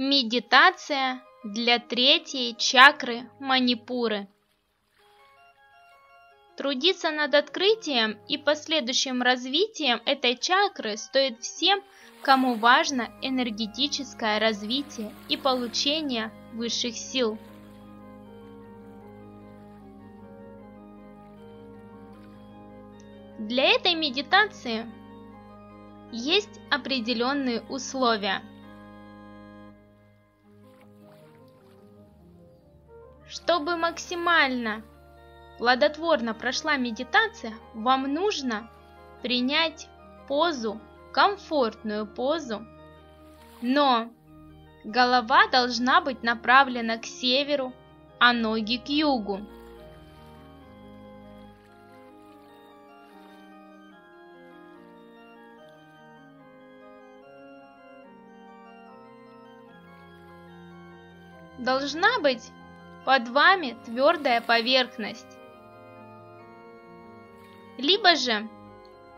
Медитация для третьей чакры Манипуры. Трудиться над открытием и последующим развитием этой чакры стоит всем, кому важно энергетическое развитие и получение высших сил. Для этой медитации есть определенные условия. Чтобы максимально плодотворно прошла медитация, вам нужно принять позу, комфортную позу, но голова должна быть направлена к северу, а ноги к югу. Должна быть под вами твердая поверхность, либо же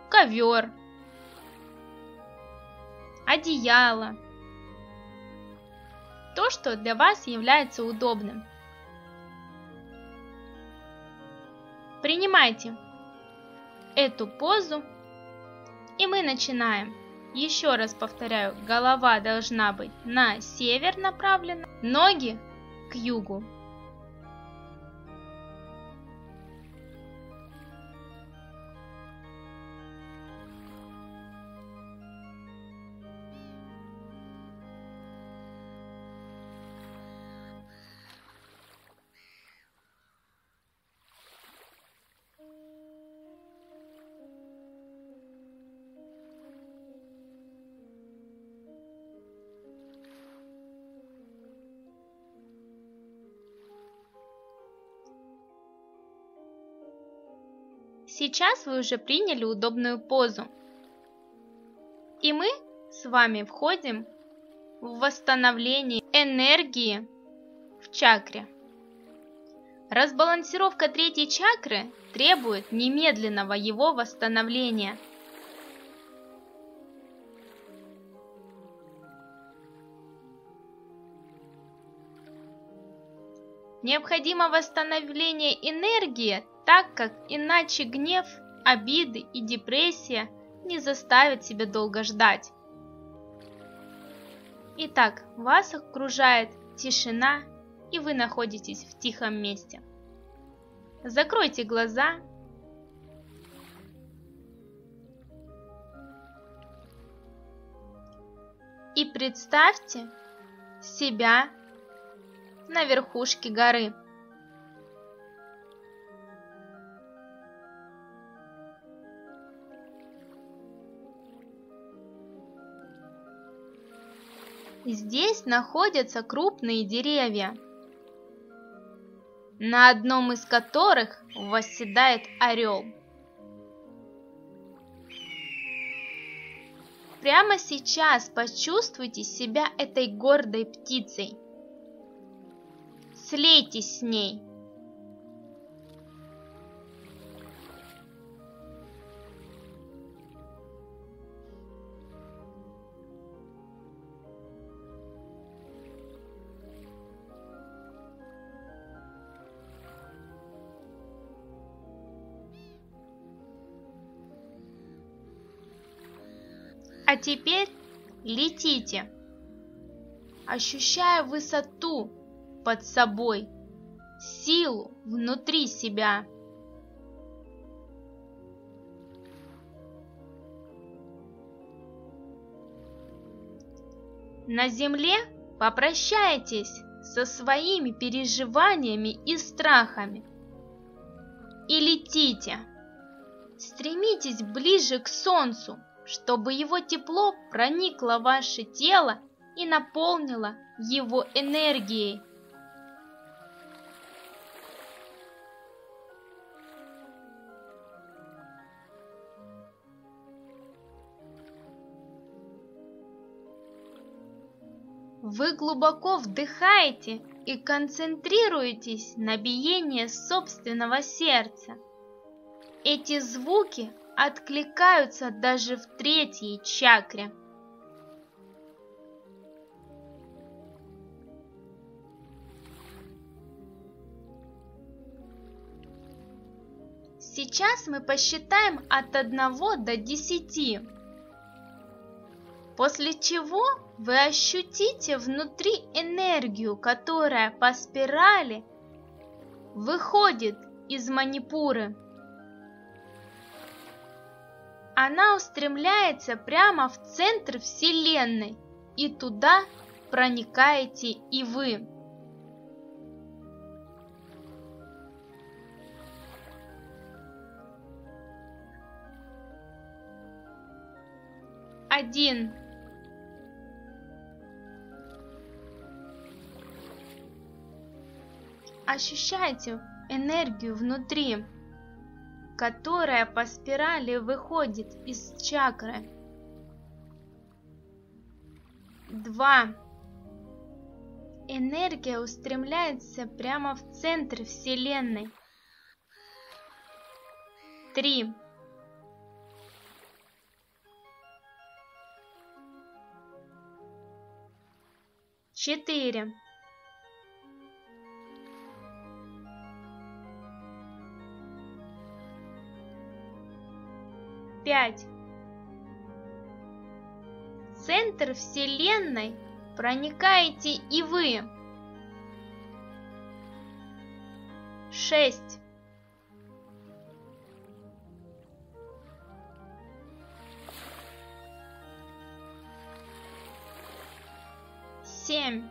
ковер, одеяло, то, что для вас является удобным. Принимайте эту позу, и мы начинаем. Еще раз повторяю, голова должна быть на север направлена, ноги к югу. Сейчас вы уже приняли удобную позу, и мы с вами входим в восстановление энергии в чакре. Разбалансировка третьей чакры требует немедленного его восстановления. Необходимо восстановление энергии, так как иначе гнев, обиды и депрессия не заставят себя долго ждать. Итак, вас окружает тишина, и вы находитесь в тихом месте. Закройте глаза. И представьте себя на верхушке горы. Здесь находятся крупные деревья, на одном из которых восседает орел. Прямо сейчас почувствуйте себя этой гордой птицей. Слейтесь с ней. А теперь летите, ощущая высоту под собой, силу внутри себя. На земле попрощайтесь со своими переживаниями и страхами и летите. Стремитесь ближе к солнцу, чтобы его тепло проникло в ваше тело и наполнило его энергией. Вы глубоко вдыхаете и концентрируетесь на биении собственного сердца. Эти звуки откликаются даже в третьей чакре. Сейчас мы посчитаем от 1 до 10, после чего вы ощутите внутри энергию, которая по спирали выходит из Манипуры. Она устремляется прямо в центр Вселенной, и туда проникаете и вы. Один. Ощущайте энергию внутри, которая по спирали выходит из чакры. 2. Энергия устремляется прямо в центр Вселенной. 3. Четыре. Пять. В центр Вселенной проникаете и вы. 6. Семь.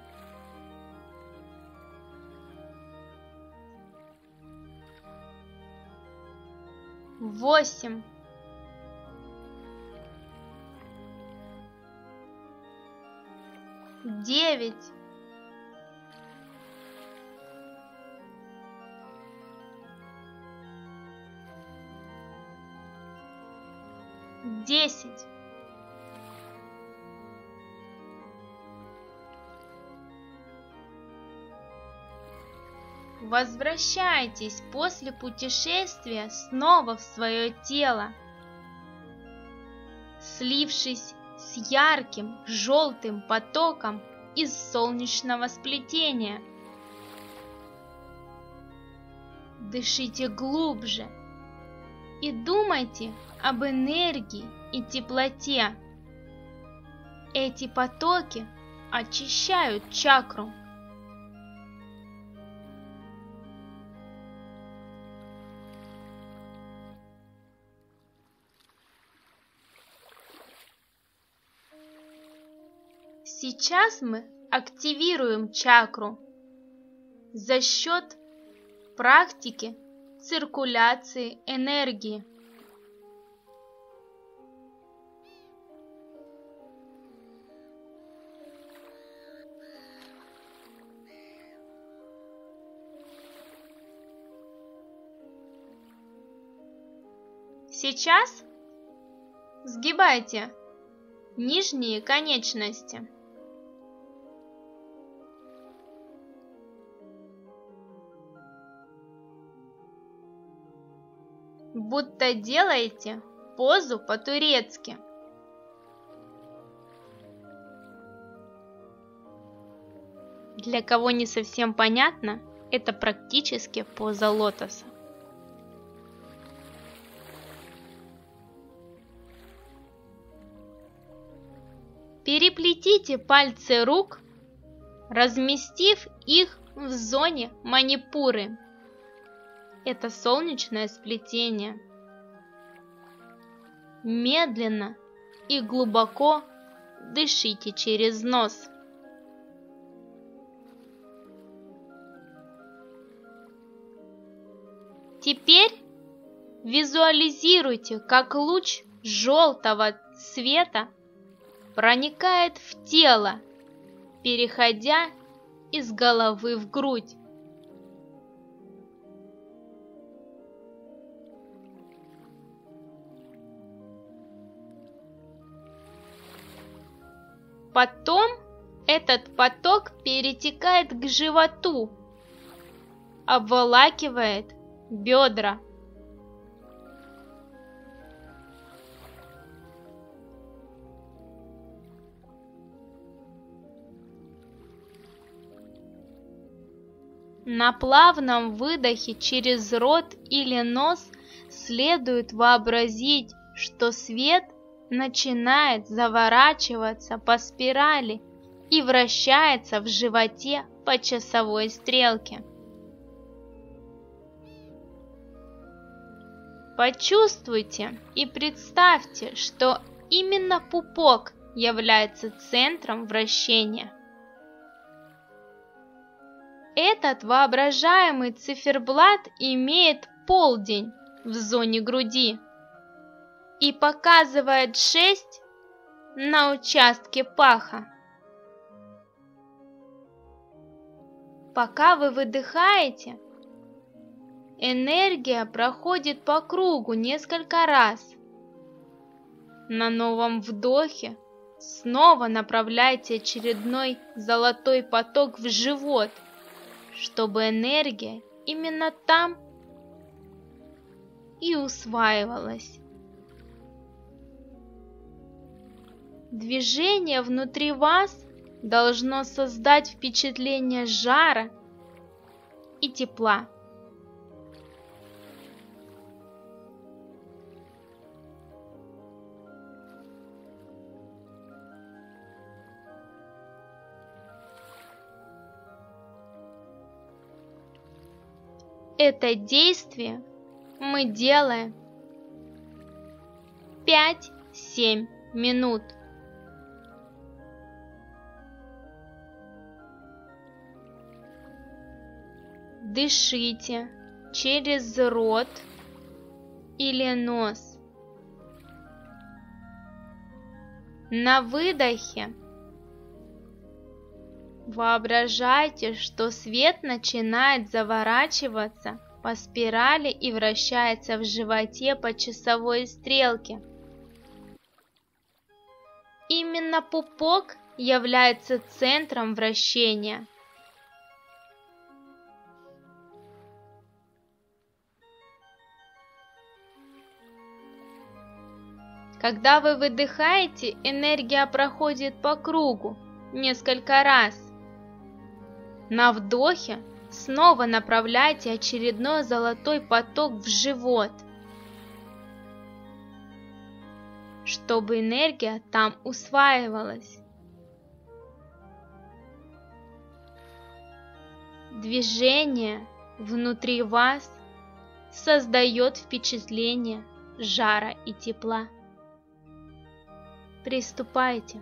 Восемь. Девять. Десять. 9. Возвращайтесь после путешествия снова в свое тело, слившись с ярким желтым потоком из солнечного сплетения. Дышите глубже и думайте об энергии и теплоте. Эти потоки очищают чакру. Сейчас мы активируем чакру за счет практики циркуляции энергии. Сейчас сгибайте нижние конечности. Будто делаете позу по-турецки. Для кого не совсем понятно, это практически поза лотоса. Переплетите пальцы рук, разместив их в зоне Манипуры. Это солнечное сплетение. Медленно и глубоко дышите через нос. Теперь визуализируйте, как луч желтого света проникает в тело, переходя из головы в грудь. Потом этот поток перетекает к животу, обволакивает бедра. На плавном выдохе через рот или нос следует вообразить, что свет начинает заворачиваться по спирали и вращается в животе по часовой стрелке. Почувствуйте и представьте, что именно пупок является центром вращения. Этот воображаемый циферблат имеет полдень в зоне груди и показывает 6 на участке паха. Пока вы выдыхаете, энергия проходит по кругу несколько раз. На новом вдохе снова направляйте очередной золотой поток в живот, чтобы энергия именно там и усваивалась. Движение внутри вас должно создать впечатление жара и тепла. Это действие мы делаем 5-7 минут. Дышите через рот или нос. На выдохе воображайте, что свет начинает заворачиваться по спирали и вращается в животе по часовой стрелке. Именно пупок является центром вращения. Когда вы выдыхаете, энергия проходит по кругу несколько раз. На вдохе снова направляйте очередной золотой поток в живот, чтобы энергия там усваивалась. Движение внутри вас создает впечатление жара и тепла. Приступайте.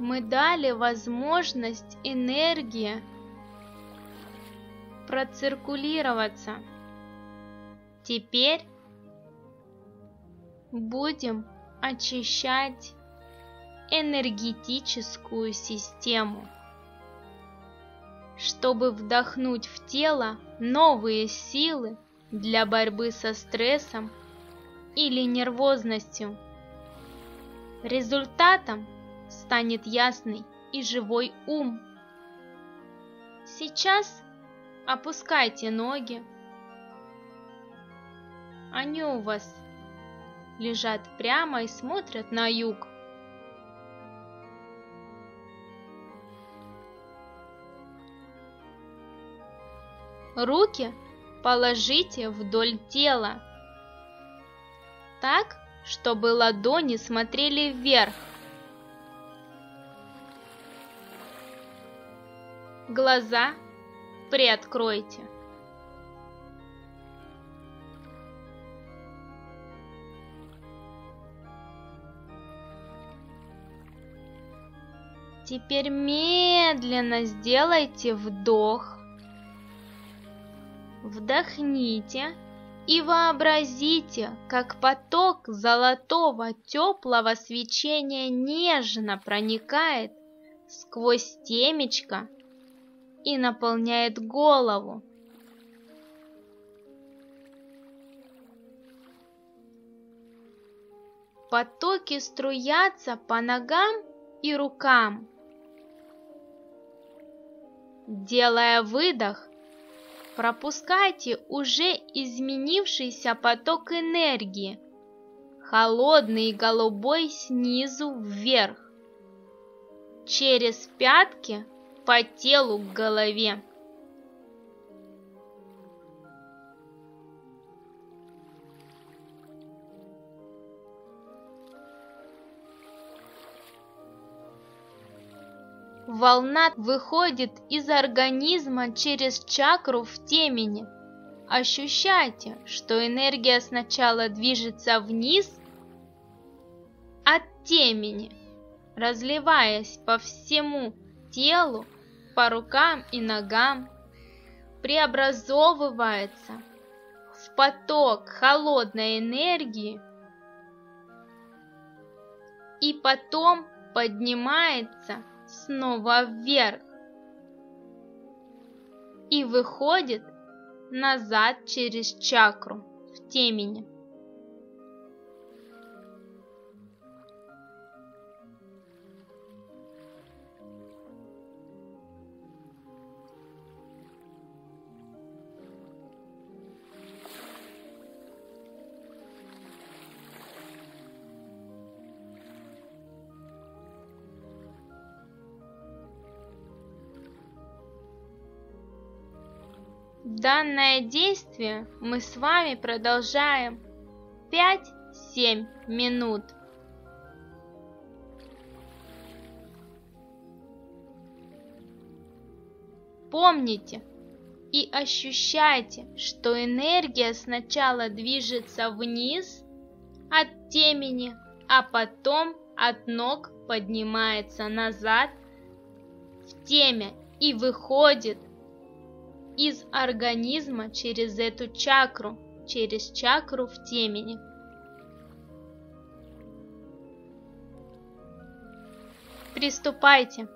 мы дали возможность энергии проциркулироваться. Теперь будем очищать энергетическую систему, чтобы вдохнуть в тело новые силы для борьбы со стрессом или нервозностью. Результатом станет ясный и живой ум. Сейчас опускайте ноги. Они у вас лежат прямо и смотрят на юг. Руки положите вдоль тела, так, чтобы ладони смотрели вверх. Глаза приоткройте. Теперь медленно сделайте вдох. Вдохните и вообразите, как поток золотого теплого свечения нежно проникает сквозь темечко и наполняет голову. Потоки струятся по ногам и рукам. Делая выдох, пропускайте уже изменившийся поток энергии, холодный и голубой, снизу вверх, через пятки по телу к голове. Волна выходит из организма через чакру в темени. Ощущайте, что энергия сначала движется вниз от темени, разливаясь по всему телу, по рукам и ногам, преобразовывается в поток холодной энергии и потом поднимается снова вверх и выходит назад через чакру в темени. Данное действие мы с вами продолжаем 5-7 минут. Помните и ощущайте, что энергия сначала движется вниз от темени, а потом от ног поднимается назад в темя и выходит из организма через эту чакру, через чакру в темени. Приступайте.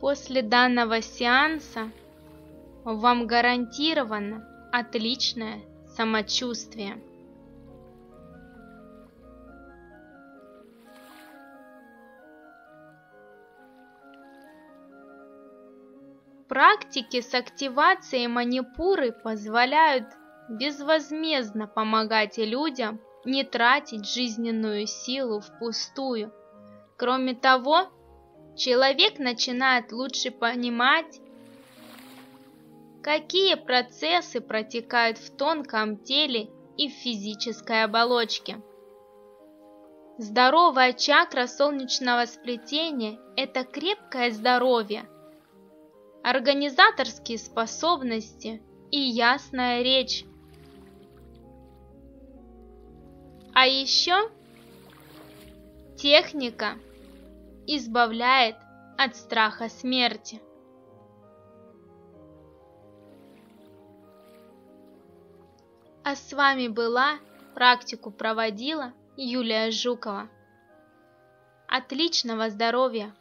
После данного сеанса вам гарантировано отличное самочувствие. Практики с активацией манипуры позволяют безвозмездно помогать людям не тратить жизненную силу впустую. Кроме того, человек начинает лучше понимать, какие процессы протекают в тонком теле и в физической оболочке. Здоровая чакра солнечного сплетения – это крепкое здоровье, организаторские способности и ясная речь. А еще техника избавляет от страха смерти. А с вами была, практику проводила Юлия Жукова. Отличного здоровья!